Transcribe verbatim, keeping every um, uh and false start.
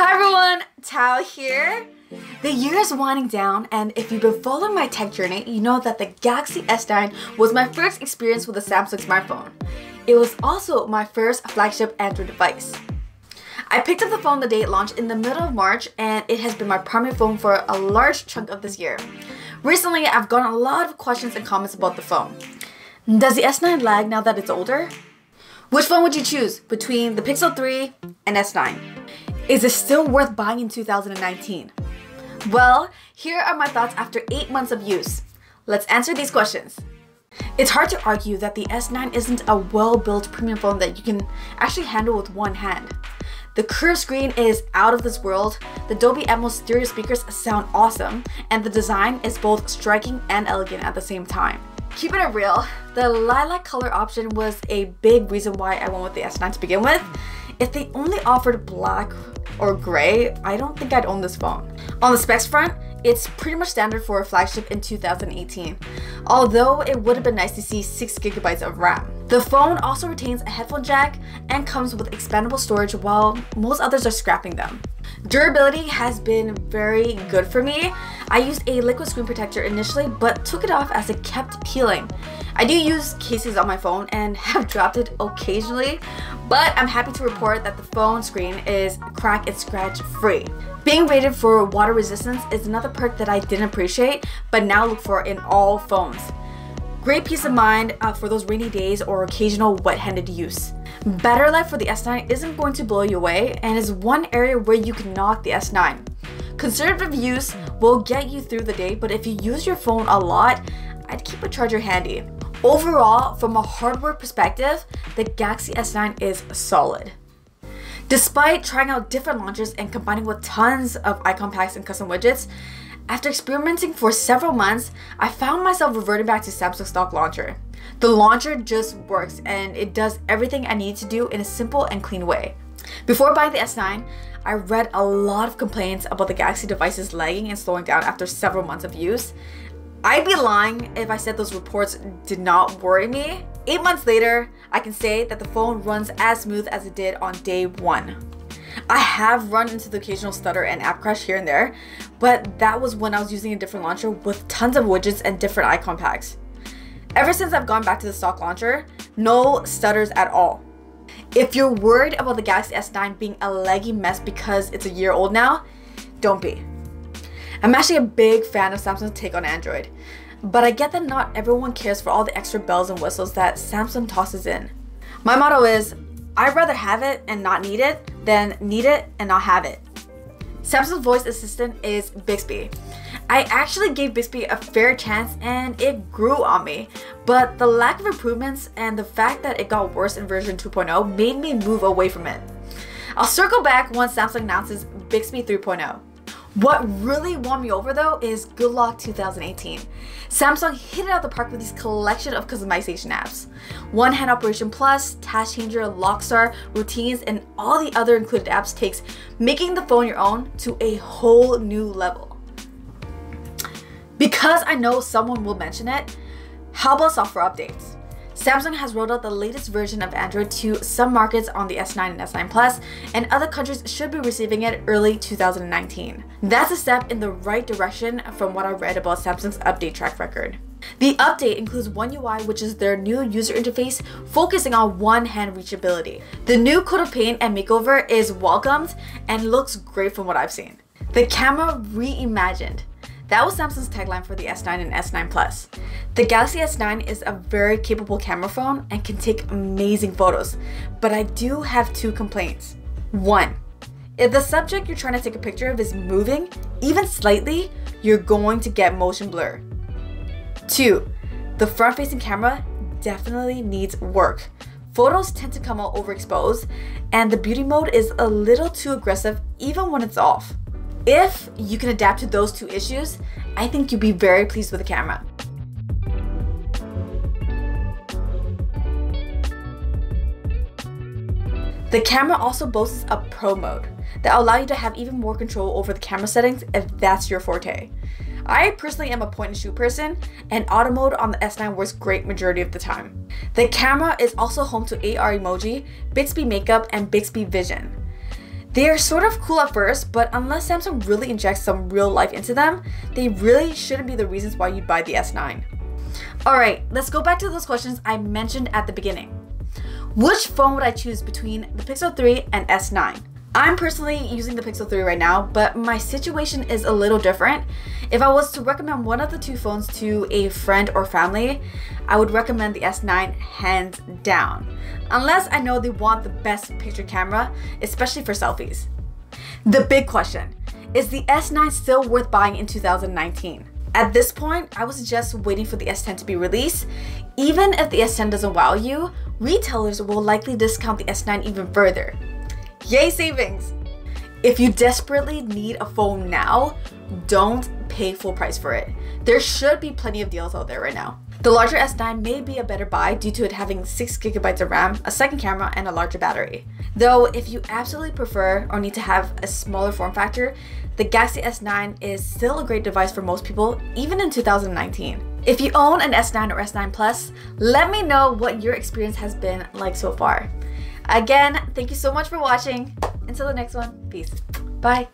Hi everyone, Tao here. The year is winding down, and if you've been following my tech journey, you know that the Galaxy S nine was my first experience with a Samsung smartphone. It was also my first flagship Android device. I picked up the phone the day it launched in the middle of March, and it has been my primary phone for a large chunk of this year. Recently, I've gotten a lot of questions and comments about the phone. Does the S nine lag now that it's older? Which phone would you choose between the Pixel three and S nine? Is it still worth buying in two thousand nineteen? Well, here are my thoughts after eight months of use. Let's answer these questions. It's hard to argue that the S nine isn't a well-built premium phone that you can actually handle with one hand. The curved screen is out of this world, the Dolby Atmos stereo speakers sound awesome, and the design is both striking and elegant at the same time. Keeping it real, the lilac color option was a big reason why I went with the S nine to begin with. If they only offered black or gray, I don't think I'd own this phone. On the specs front, it's pretty much standard for a flagship in two thousand eighteen, although it would have been nice to see six gigabytes of RAM. The phone also retains a headphone jack and comes with expandable storage while most others are scrapping them. Durability has been very good for me. I used a liquid screen protector initially but took it off as it kept peeling. I do use cases on my phone and have dropped it occasionally, but I'm happy to report that the phone screen is crack and scratch free. Being rated for water resistance is another perk that I didn't appreciate but now look for in all phones. Great peace of mind uh, for those rainy days or occasional wet-handed use. Battery life for the S nine isn't going to blow you away and is one area where you can knock the S nine. Conservative use will get you through the day, but if you use your phone a lot, I'd keep a charger handy. Overall, from a hardware perspective, the Galaxy S nine is solid. Despite trying out different launches and combining with tons of icon packs and custom widgets, after experimenting for several months, I found myself reverting back to Samsung stock launcher. The launcher just works and it does everything I need to do in a simple and clean way. Before buying the S nine, I read a lot of complaints about the Galaxy devices lagging and slowing down after several months of use. I'd be lying if I said those reports did not worry me. Eight months later, I can say that the phone runs as smooth as it did on day one. I have run into the occasional stutter and app crash here and there, but that was when I was using a different launcher with tons of widgets and different icon packs. Ever since I've gone back to the stock launcher, no stutters at all. If you're worried about the Galaxy S nine being a laggy mess because it's a year old now, don't be. I'm actually a big fan of Samsung's take on Android, but I get that not everyone cares for all the extra bells and whistles that Samsung tosses in. My motto is, I'd rather have it and not need it than need it and not have it. Samsung's voice assistant is Bixby. I actually gave Bixby a fair chance and it grew on me, but the lack of improvements and the fact that it got worse in version two point oh made me move away from it. I'll circle back once Samsung announces Bixby three point oh. What really won me over though is GoodLock two thousand eighteen. Samsung hit it out the park with this collection of customization apps. One Hand Operation Plus, Task Changer, Lockstar, Routines, and all the other included apps takes making the phone your own to a whole new level. Because I know someone will mention it, how about software updates? Samsung has rolled out the latest version of Android to some markets on the S nine and S nine Plus, and other countries should be receiving it early two thousand nineteen. That's a step in the right direction from what I read about Samsung's update track record. The update includes One U I, which is their new user interface focusing on one-hand reachability. The new coat of paint and makeover is welcomed and looks great from what I've seen. The camera reimagined. That was Samsung's tagline for the S nine and S nine Plus. The Galaxy S nine is a very capable camera phone and can take amazing photos, but I do have two complaints. One, if the subject you're trying to take a picture of is moving, even slightly, you're going to get motion blur. Two, the front-facing camera definitely needs work. Photos tend to come out overexposed, and the beauty mode is a little too aggressive even when it's off. If you can adapt to those two issues, I think you'd be very pleased with the camera. The camera also boasts a pro mode that allows you to have even more control over the camera settings if that's your forte. I personally am a point and shoot person, and auto mode on the S nine works great majority of the time. The camera is also home to A R Emoji, Bixby Makeup, and Bixby Vision. They're sort of cool at first, but unless Samsung really injects some real life into them, they really shouldn't be the reasons why you'd buy the S nine. Alright, let's go back to those questions I mentioned at the beginning. Which phone would I choose between the Pixel three and S nine? I'm personally using the Pixel three right now, but my situation is a little different. If I was to recommend one of the two phones to a friend or family, I would recommend the S nine hands down. Unless I know they want the best picture camera, especially for selfies. The big question, is the S nine still worth buying in two thousand nineteen? At this point, I would suggest waiting for the S ten to be released. Even if the S ten doesn't wow you, retailers will likely discount the S nine even further. Yay savings! If you desperately need a phone now, don't pay full price for it. There should be plenty of deals out there right now. The larger S nine may be a better buy due to it having six gigabytes of RAM, a second camera, and a larger battery. Though if you absolutely prefer or need to have a smaller form factor, the Galaxy S nine is still a great device for most people, even in two thousand nineteen. If you own an S nine or S nine Plus, let me know what your experience has been like so far. Again, thank you so much for watching. Until the next one, peace. Bye.